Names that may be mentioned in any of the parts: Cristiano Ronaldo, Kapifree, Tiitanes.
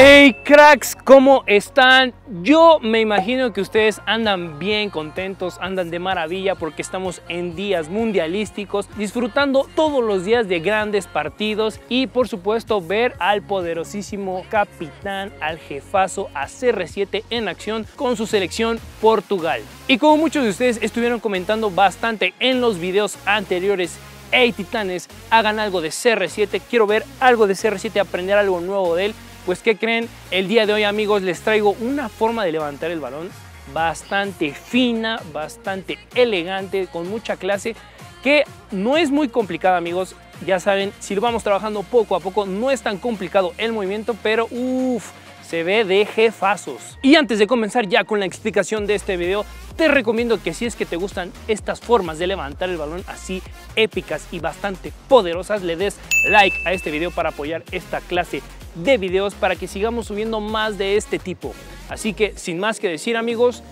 Hey cracks, ¿cómo están? Yo me imagino que ustedes andan bien contentos, andan de maravilla porque estamos en días mundialísticos, disfrutando todos los días de grandes partidos y por supuesto ver al poderosísimo capitán, al jefazo, a CR7 en acción con su selección Portugal. Y como muchos de ustedes estuvieron comentando bastante en los videos anteriores, hey titanes, hagan algo de CR7, quiero ver algo de CR7, aprender algo nuevo de él. Pues ¿qué creen? El día de hoy, amigos, les traigo una forma de levantar el balón bastante fina, bastante elegante, con mucha clase, que no es muy complicada, amigos. Ya saben, si lo vamos trabajando poco a poco, no es tan complicado el movimiento, pero uff, se ve de jefazos. Y antes de comenzar ya con la explicación de este video, te recomiendo que si es que te gustan estas formas de levantar el balón así épicas y bastante poderosas, le des like a este video para apoyar esta clase de videos para que sigamos subiendo más de este tipo. Así que sin más que decir, amigos,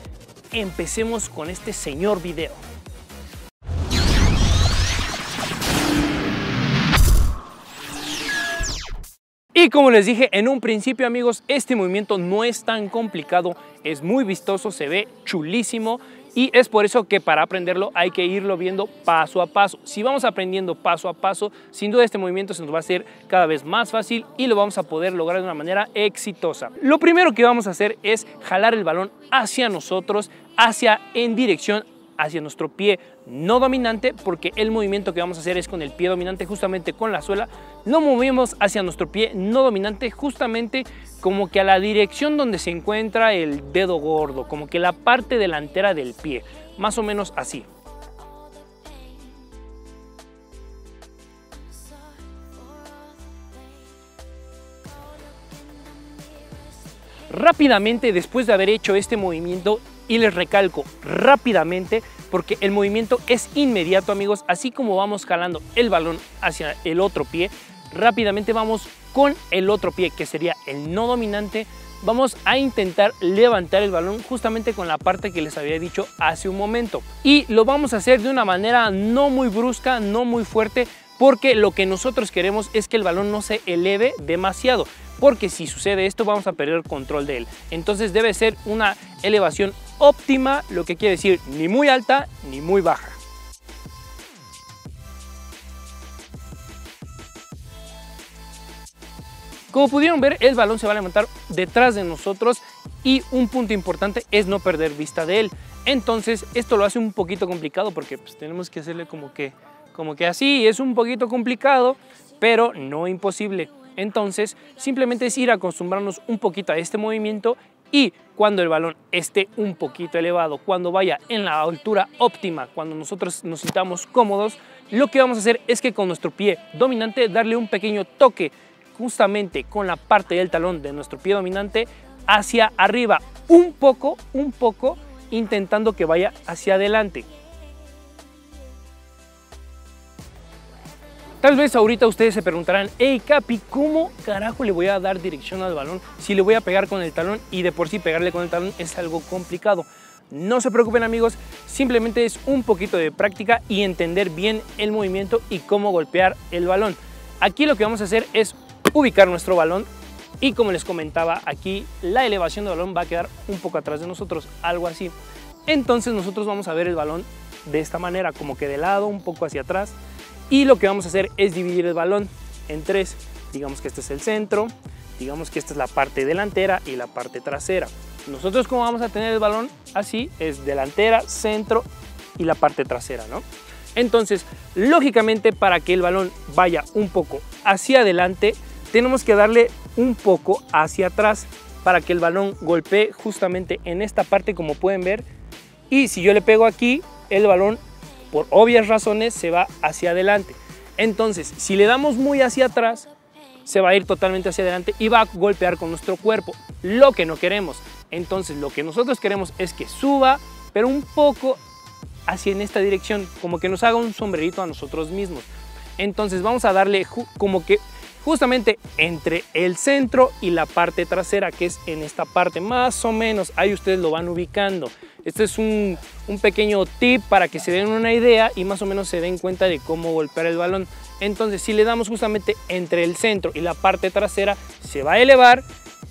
empecemos con este señor video. Y como les dije en un principio, amigos, este movimiento no es tan complicado, es muy vistoso, se ve chulísimo y es por eso que para aprenderlo hay que irlo viendo paso a paso. Si vamos aprendiendo paso a paso, sin duda este movimiento se nos va a hacer cada vez más fácil y lo vamos a poder lograr de una manera exitosa. Lo primero que vamos a hacer es jalar el balón hacia nosotros, en dirección hacia nuestro pie no dominante, porque el movimiento que vamos a hacer es con el pie dominante, justamente con la suela lo movemos hacia nuestro pie no dominante, justamente como que a la dirección donde se encuentra el dedo gordo, como que la parte delantera del pie, más o menos así. Rápidamente, después de haber hecho este movimiento, y les recalco rápidamente porque el movimiento es inmediato, amigos, así como vamos jalando el balón hacia el otro pie, rápidamente vamos con el otro pie, que sería el no dominante, vamos a intentar levantar el balón justamente con la parte que les había dicho hace un momento. Y lo vamos a hacer de una manera no muy brusca, no muy fuerte, porque lo que nosotros queremos es que el balón no se eleve demasiado, porque si sucede esto vamos a perder control de él. Entonces debe ser una elevación óptima, lo que quiere decir ni muy alta ni muy baja. Como pudieron ver, el balón se va a levantar detrás de nosotros y un punto importante es no perder vista de él. Entonces esto lo hace un poquito complicado porque pues, tenemos que hacerle como que así, es un poquito complicado, pero no imposible. Entonces simplemente es ir acostumbrarnos un poquito a este movimiento y cuando el balón esté un poquito elevado, cuando vaya en la altura óptima, cuando nosotros nos sintamos cómodos, lo que vamos a hacer es que con nuestro pie dominante darle un pequeño toque justamente con la parte del talón de nuestro pie dominante hacia arriba, un poco, intentando que vaya hacia adelante. Tal vez ahorita ustedes se preguntarán, hey Capi, ¿cómo carajo le voy a dar dirección al balón si le voy a pegar con el talón? Y de por sí pegarle con el talón es algo complicado. No se preocupen, amigos, simplemente es un poquito de práctica y entender bien el movimiento y cómo golpear el balón. Aquí lo que vamos a hacer es ubicar nuestro balón y, como les comentaba, aquí la elevación del balón va a quedar un poco atrás de nosotros, algo así. Entonces nosotros vamos a ver el balón de esta manera, como que de lado, un poco hacia atrás. Y lo que vamos a hacer es dividir el balón en tres. Digamos que este es el centro, digamos que esta es la parte delantera y la parte trasera. Nosotros como vamos a tener el balón así, es delantera, centro y la parte trasera, ¿no? Entonces, lógicamente, para que el balón vaya un poco hacia adelante, tenemos que darle un poco hacia atrás para que el balón golpee justamente en esta parte, como pueden ver. Y si yo le pego aquí, el balón, por obvias razones, se va hacia adelante. Entonces, si le damos muy hacia atrás, se va a ir totalmente hacia adelante y va a golpear con nuestro cuerpo, lo que no queremos. Entonces, lo que nosotros queremos es que suba, pero un poco hacia en esta dirección, como que nos haga un sombrerito a nosotros mismos. Entonces, vamos a darle como que justamente entre el centro y la parte trasera, que es en esta parte, más o menos, ahí ustedes lo van ubicando. Este es un pequeño tip para que se den una idea y más o menos se den cuenta de cómo golpear el balón. Entonces, si le damos justamente entre el centro y la parte trasera, se va a elevar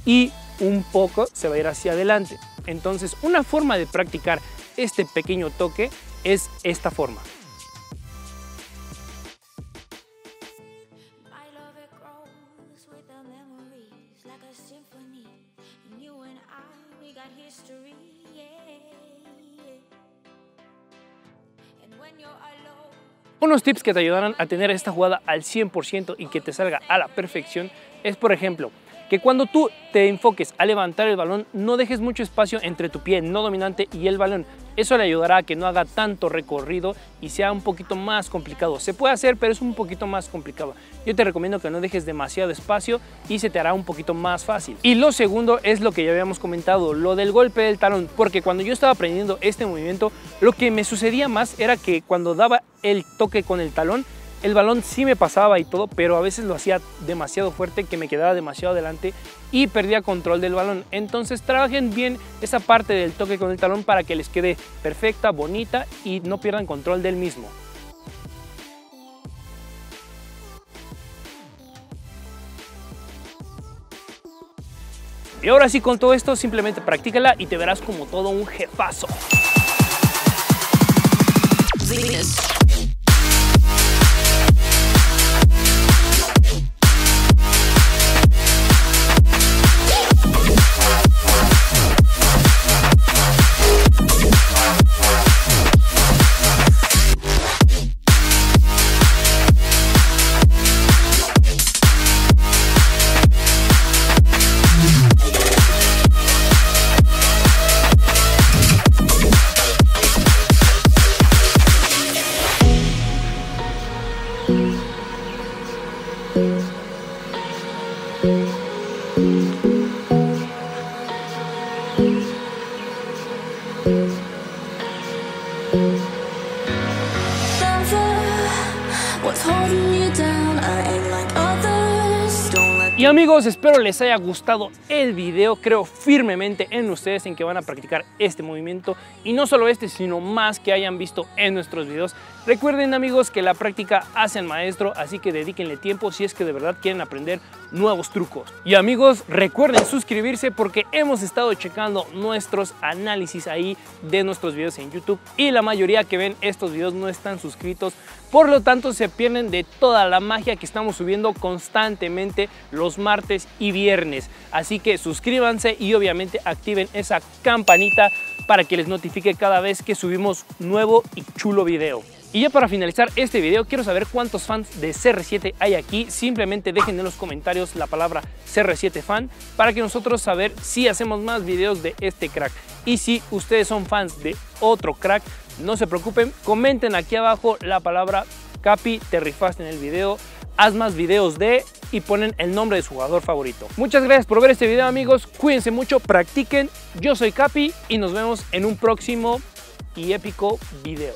y un poco se va a ir hacia adelante. Entonces, una forma de practicar este pequeño toque es esta forma. Unos tips que te ayudarán a tener esta jugada al 100% y que te salga a la perfección es, por ejemplo, que cuando tú te enfoques a levantar el balón, no dejes mucho espacio entre tu pie no dominante y el balón. Eso le ayudará a que no haga tanto recorrido y sea un poquito más complicado. Se puede hacer, pero es un poquito más complicado. Yo te recomiendo que no dejes demasiado espacio y se te hará un poquito más fácil. Y lo segundo es lo que ya habíamos comentado, lo del golpe del talón, porque cuando yo estaba aprendiendo este movimiento, lo que me sucedía más era que cuando daba el toque con el talón, el balón sí me pasaba y todo, pero a veces lo hacía demasiado fuerte, que me quedaba demasiado adelante y perdía control del balón. Entonces trabajen bien esa parte del toque con el talón para que les quede perfecta, bonita y no pierdan control del mismo. Y ahora sí, con todo esto simplemente practícala y te verás como todo un jefazo. Y amigos, espero les haya gustado el video. Creo firmemente en ustedes, en que van a practicar este movimiento, y no solo este, sino más que hayan visto en nuestros videos. Recuerden, amigos, que la práctica hace al maestro, así que dedíquenle tiempo si es que de verdad quieren aprender nuevos trucos. Y amigos, recuerden suscribirse, porque hemos estado checando nuestros análisis ahí de nuestros videos en YouTube y la mayoría que ven estos videos no están suscritos, por lo tanto se pierden de toda la magia que estamos subiendo constantemente los martes y viernes. Así que suscríbanse y obviamente activen esa campanita para que les notifique cada vez que subimos nuevo y chulo video. Y ya para finalizar este video, quiero saber cuántos fans de CR7 hay aquí. Simplemente dejen en los comentarios la palabra CR7 fan para que nosotros saber si hacemos más videos de este crack. Y si ustedes son fans de otro crack, no se preocupen, comenten aquí abajo la palabra Capi, te rifaste en el video, haz más videos de, y ponen el nombre de su jugador favorito. Muchas gracias por ver este video, amigos, cuídense mucho, practiquen. Yo soy Capi y nos vemos en un próximo y épico video.